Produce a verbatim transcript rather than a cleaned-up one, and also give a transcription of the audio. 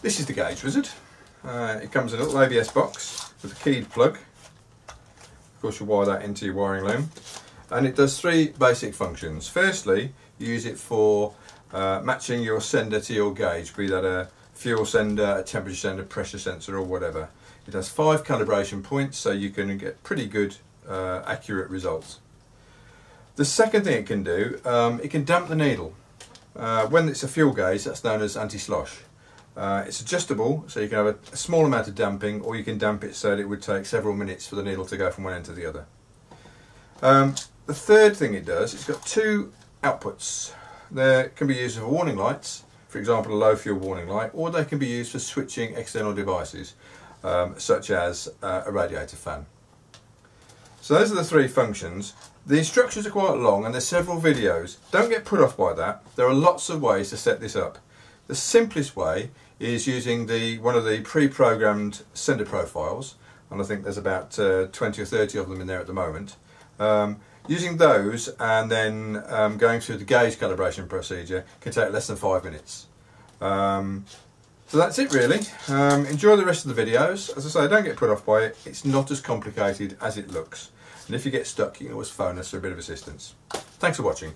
This is the Gauge Wizard. Uh, it comes in a little A B S box with a keyed plug. Of course, you wire that into your wiring loom. And it does three basic functions. Firstly, you use it for uh, matching your sender to your gauge, be that a fuel sender, a temperature sender, pressure sensor, or whatever. It has five calibration points, so you can get pretty good uh, accurate results. The second thing it can do, um, it can damp the needle. Uh, when it's a fuel gauge, that's known as anti-slosh. Uh, it's adjustable, so you can have a, a small amount of damping, or you can damp it so that it would take several minutes for the needle to go from one end to the other. Um, the third thing it does, it's got two outputs. They can be used for warning lights, for example a low fuel warning light, or they can be used for switching external devices, um, such as uh, a radiator fan. So those are the three functions. The instructions are quite long and there's several videos. Don't get put off by that. There are lots of ways to set this up. The simplest way is using the one of the pre-programmed sender profiles, and I think there's about uh, twenty or thirty of them in there at the moment. Um, using those and then um, going through the gauge calibration procedure can take less than five minutes. Um, so that's it really. Um, enjoy the rest of the videos. As I say, don't get put off by it. It's not as complicated as it looks. And if you get stuck, you can always phone us for a bit of assistance. Thanks for watching.